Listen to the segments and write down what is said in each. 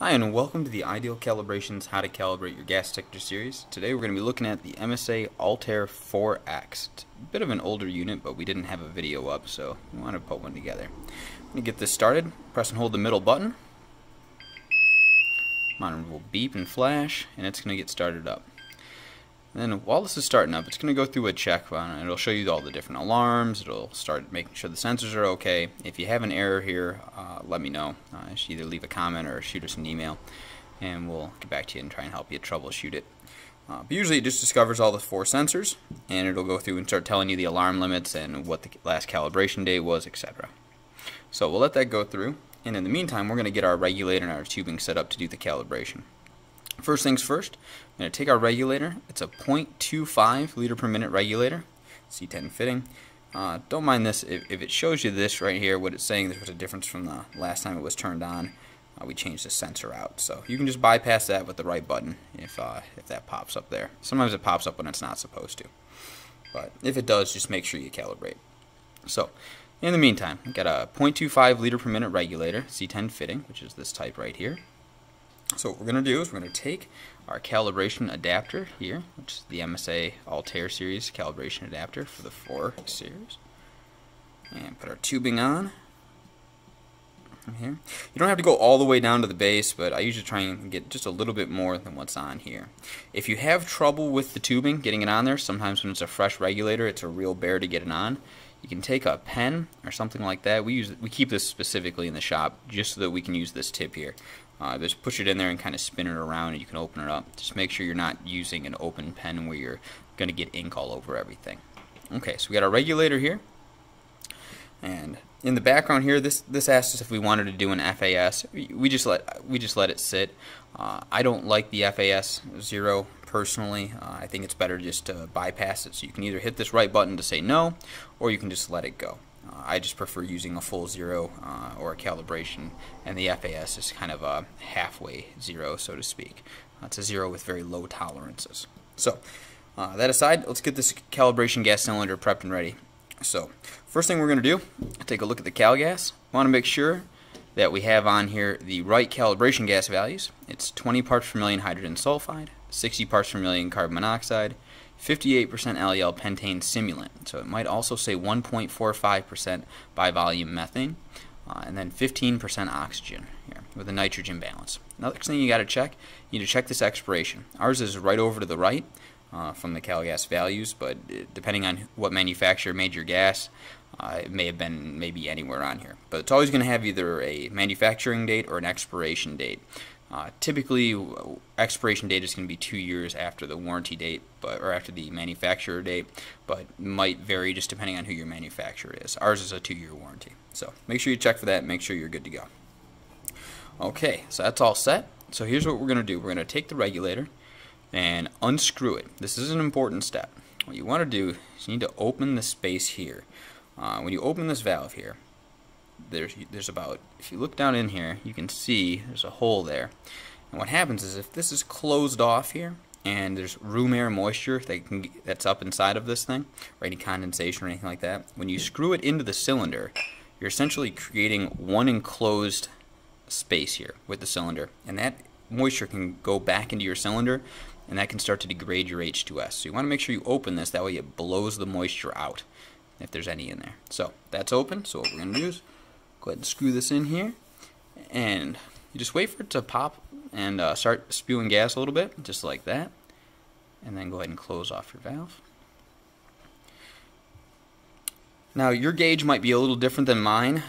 Hi and welcome to the Ideal Calibrations How to Calibrate Your Gas Detector series. Today we're going to be looking at the MSA Altair 4X. It's a bit of an older unit, but we didn't have a video up, so we wanted to put one together. I'm going to get this started. Press and hold the middle button. Monitor will beep and flash, and it's going to get started up. And then while this is starting up, it's going to go through a check and it'll show you all the different alarms. It'll start making sure the sensors are okay. If you have an error here, let me know. You should either leave a comment or shoot us an email, and we'll get back to you and try and help you troubleshoot it. But usually it just discovers all the four sensors, and it'll go through and start telling you the alarm limits and what the last calibration date was, etc. So we'll let that go through, and in the meantime we're going to get our regulator and our tubing set up to do the calibration. First things first, I'm going to take our regulator. It's a 0.25 liter per minute regulator, C10 fitting. Don't mind this. If it shows you this right here, what it's saying, there was a difference from the last time it was turned on. We changed the sensor out. So you can just bypass that with the right button if that pops up there. Sometimes it pops up when it's not supposed to. But if it does, just make sure you calibrate. So in the meantime, I've got a 0.25 liter per minute regulator, C10 fitting, which is this type right here. So what we're going to do is we're going to take our calibration adapter here, which is the MSA Altair series calibration adapter for the 4 series, and put our tubing on here. You don't have to go all the way down to the base, but I usually try and get just a little bit more than what's on here. If you have trouble with the tubing, getting it on there, sometimes when it's a fresh regulator, it's a real bear to get it on. You can take a pen or something like that. We keep this specifically in the shop just so that we can use this tip here. Just push it in there and kind of spin it around, and you can open it up. Just make sure you're not using an open pen where you're going to get ink all over everything. Okay, so we got our regulator here, and in the background here, this asked us if we wanted to do an FAS. We just let it sit. I don't like the FAS 0 personally. I think it's better just to bypass it. So you can either hit this right button to say no, or you can just let it go. I just prefer using a full 0 or a calibration, and the FAS is kind of a halfway 0, so to speak. It's a 0 with very low tolerances. So that aside, let's get this calibration gas cylinder prepped and ready. So first thing we're going to do, take a look at the cal gas. We want to make sure that we have on here the right calibration gas values. It's 20 parts per million hydrogen sulfide, 60 parts per million carbon monoxide, 58% LEL pentane simulant, so it might also say 1.45% bivolume methane, and then 15% oxygen here with a nitrogen balance. Another thing you need to check this expiration. Ours is right over to the right from the CalGas values, but depending on what manufacturer made your gas, it may have been maybe anywhere on here. But it's always going to have either a manufacturing date or an expiration date. Typically, expiration date is going to be 2 years after the warranty date, or after the manufacturer date, but might vary just depending on who your manufacturer is. Ours is a 2-year warranty, so make sure you check for that and make sure you're good to go. Okay, so that's all set. So here's what we're going to do. We're going to take the regulator and unscrew it. This is an important step. What you want to do is you need to open the space here. When you open this valve here, there's about, if you look down in here, you can see there's a hole there. And what happens is if this is closed off here and there's room air moisture that's up inside of this thing, or any condensation or anything like that, when you screw it into the cylinder, you're essentially creating one enclosed space here with the cylinder. And that moisture can go back into your cylinder, and that can start to degrade your H2S. So you want to make sure you open this, that way it blows the moisture out if there's any in there. So that's open, so what we're going to do is go ahead and screw this in here, and you just wait for it to pop and start spewing gas a little bit, just like that, and then go ahead and close off your valve. Now your gauge might be a little different than mine.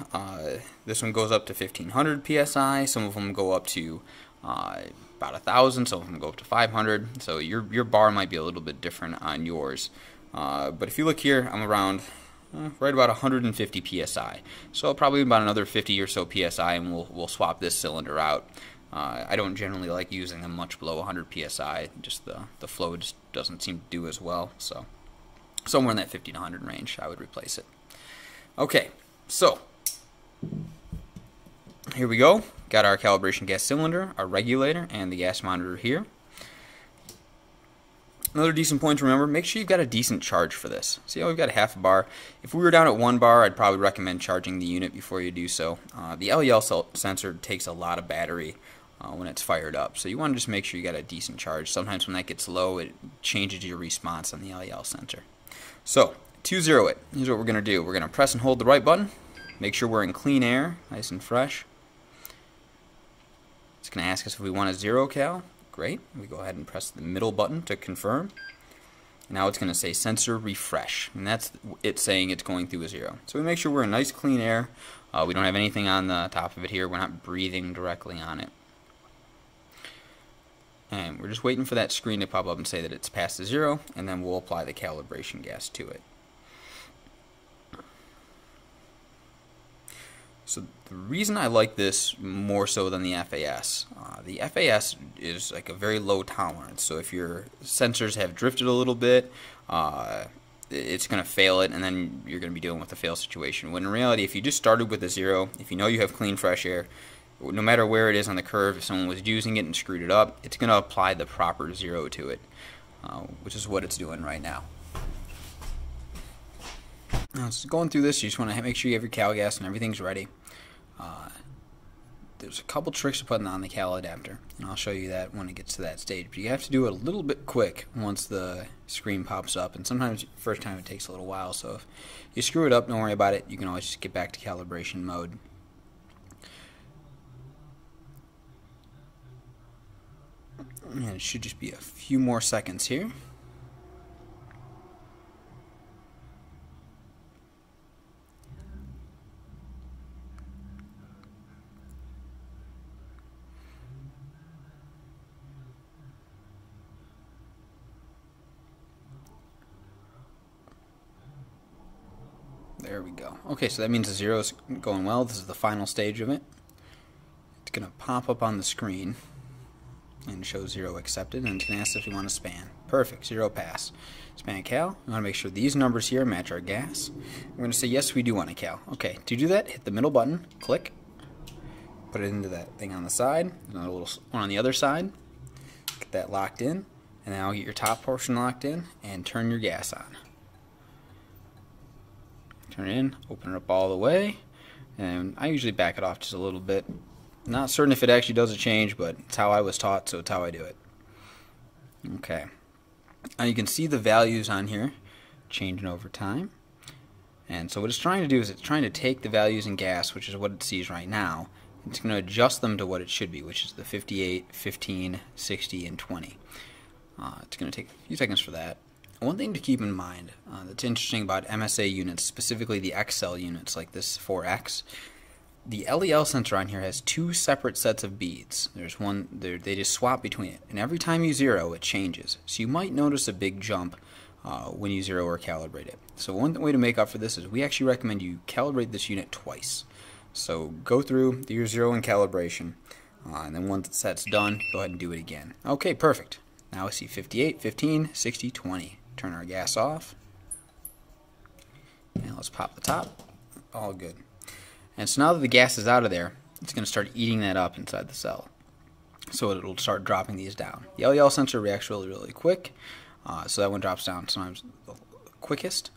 This one goes up to 1500 PSI, some of them go up to about 1000, some of them go up to 500, so your bar might be a little bit different on yours. But if you look here, I'm around right about 150 psi, so probably about another 50 or so psi, and we'll swap this cylinder out. I don't generally like using them much below 100 psi. Just the flow just doesn't seem to do as well. So somewhere in that 50 to 100 range, I would replace it. Okay, so here we go. Got our calibration gas cylinder, our regulator, and the gas monitor here. Another decent point to remember, make sure you've got a decent charge for this. See how we've got half a bar. If we were down at 1 bar, I'd probably recommend charging the unit before you do so. The LEL sensor takes a lot of battery, when it's fired up. So you want to just make sure you got a decent charge. Sometimes when that gets low, it changes your response on the LEL sensor. So 2-0 it. Here's what we're going to do. We're going to press and hold the right button. Make sure we're in clean air, nice and fresh. It's going to ask us if we want a 0 cal. Great. We go ahead and press the middle button to confirm. Now it's going to say sensor refresh, and that's it saying it's going through a 0. So we make sure we're in nice clean air. We don't have anything on the top of it here. We're not breathing directly on it. And we're just waiting for that screen to pop up and say that it's past the 0, and then we'll apply the calibration gas to it. So the reason I like this more so than the FAS, the FAS is like a very low tolerance. So if your sensors have drifted a little bit, it's going to fail it, and then you're going to be dealing with a fail situation. When in reality, if you just started with a 0, if you know you have clean, fresh air, no matter where it is on the curve, if someone was using it and screwed it up, it's going to apply the proper 0 to it, which is what it's doing right now. So going through this, you just want to make sure you have your cal gas and everything's ready. There's a couple tricks to putting on the cal adapter, and I'll show you that when it gets to that stage. But you have to do it a little bit quick once the screen pops up, and sometimes first time it takes a little while. So if you screw it up, don't worry about it. You can always just get back to calibration mode. And it should just be a few more seconds here. There we go. Okay, so that means the 0 is going well. This is the final stage of it. It's going to pop up on the screen and show 0 accepted, and it's going to ask if you want to span. Perfect, 0 pass. Span cal. We want to make sure these numbers here match our gas. We're going to say yes, we do want a cal. Okay, to do that, hit the middle button, click, put it into that thing on the side, another little one on the other side, get that locked in, and now get your top portion locked in and turn your gas on. Turn it in, open it up all the way, and I usually back it off just a little bit. Not certain if it actually does a change, but it's how I was taught, so it's how I do it. Okay, now you can see the values on here changing over time, and so what it's trying to do is it's trying to take the values in gas, which is what it sees right now, and it's going to adjust them to what it should be, which is the 58, 15, 60, and 20. It's going to take a few seconds for that. One thing to keep in mind that's interesting about MSA units, specifically the XL units like this 4X, the LEL sensor on here has two separate sets of beads. There's one, they just swap between it, and every time you 0, it changes. So you might notice a big jump when you 0 or calibrate it. So one way to make up for this is we actually recommend you calibrate this unit twice. So go through, do your 0 calibration, and then once that's done, go ahead and do it again. Okay, perfect. Now I see 58, 15, 60, 20. Turn our gas off, and let's pop the top. All good. And so now that the gas is out of there, it's going to start eating that up inside the cell. So it'll start dropping these down. The LEL sensor reacts really, really quick, so that one drops down sometimes the quickest.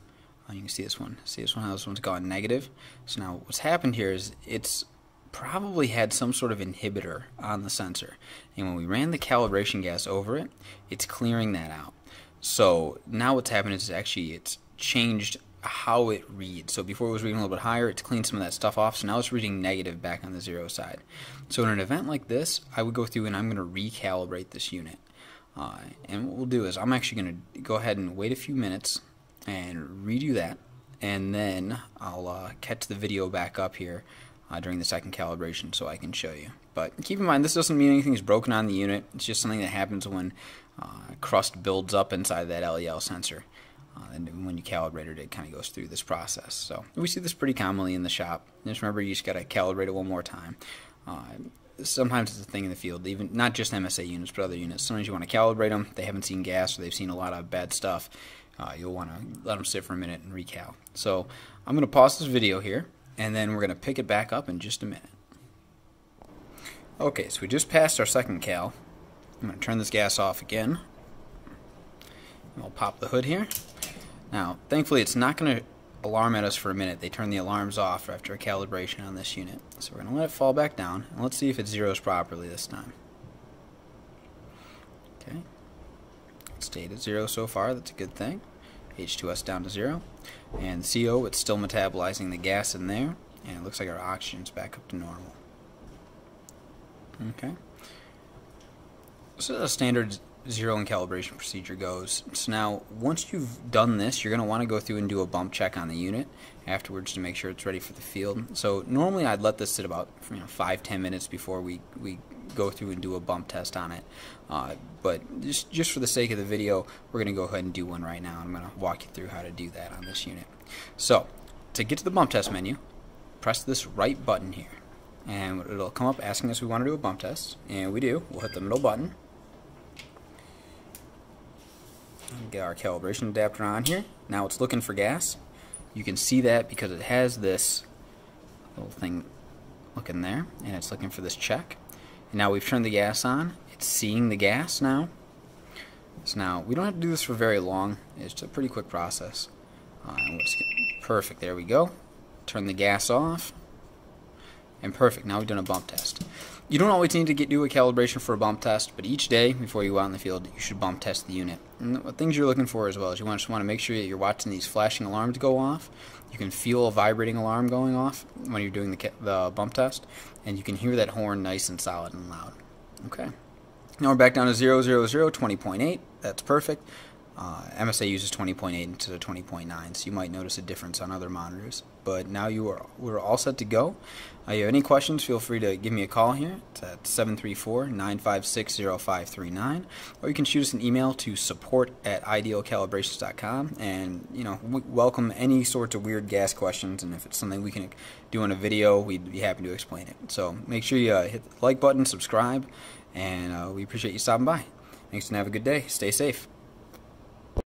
You can see this one. See this one? How this one's gone negative. So now what's happened here is it's probably had some sort of inhibitor on the sensor, and when we ran the calibration gas over it, it's clearing that out. So now what's happened is actually it's changed how it reads. So before it was reading a little bit higher, it's cleaned some of that stuff off, so now it's reading negative back on the 0 side. So in an event like this, I would go through and I'm going to recalibrate this unit. And what we'll do is I'm actually going to go ahead and wait a few minutes and redo that, and then I'll catch the video back up here during the second calibration so I can show you. But keep in mind, this doesn't mean anything's broken on the unit. It's just something that happens when crust builds up inside that LEL sensor. And when you calibrate it, it kind of goes through this process. So we see this pretty commonly in the shop. And just remember, you just got to calibrate it one more time. Sometimes it's a thing in the field, even not just MSA units, but other units. Sometimes you want to calibrate them. They haven't seen gas, or they've seen a lot of bad stuff. You'll want to let them sit for a minute and recal. So I'm going to pause this video here, and then we're going to pick it back up in just a minute. Okay, so we just passed our second cal. I'm going to turn this gas off again. I'll pop the hood here. Now, thankfully, it's not going to alarm at us for a minute. They turn the alarms off after a calibration on this unit. So we're going to let it fall back down, and let's see if it zeros properly this time. Okay, it stayed at 0 so far. That's a good thing. H2S down to 0. And CO, it's still metabolizing the gas in there, and it looks like our oxygen's back up to normal. Okay. So the standard zeroing calibration procedure goes. So now, once you've done this, you're going to want to go through and do a bump check on the unit afterwards to make sure it's ready for the field. So normally I'd let this sit about 5-10 minutes before we go through and do a bump test on it. But just for the sake of the video, we're going to go ahead and do one right now. I'm going to walk you through how to do that on this unit. So to get to the bump test menu, press this right button here, and it'll come up asking us if we want to do a bump test, and we do. We'll hit the middle button. Get our calibration adapter on here. Now it's looking for gas. You can see that because it has this little thing looking there, and it's looking for this check. And now we've turned the gas on. It's seeing the gas now. So now we don't have to do this for very long. It's a pretty quick process. Perfect. There we go. Turn the gas off. And perfect, now we've done a bump test. You don't always need to do a calibration for a bump test, but each day before you go out in the field, you should bump test the unit. And the things you're looking for as well is you just want to make sure that you're watching these flashing alarms go off. You can feel a vibrating alarm going off when you're doing the bump test, and you can hear that horn nice and solid and loud. Okay, now we're back down to 000, 20.8, that's perfect. MSA uses 20.8 instead of 20.9, so you might notice a difference on other monitors. But now we're all set to go. If you have any questions, feel free to give me a call here. It's at 734-956-0539, or you can shoot us an email to support@idealcalibrations.com, and we welcome any sorts of weird gas questions, and if it's something we can do in a video, we'd be happy to explain it. So make sure you hit the like button, subscribe, and we appreciate you stopping by. Thanks, and have a good day. Stay safe.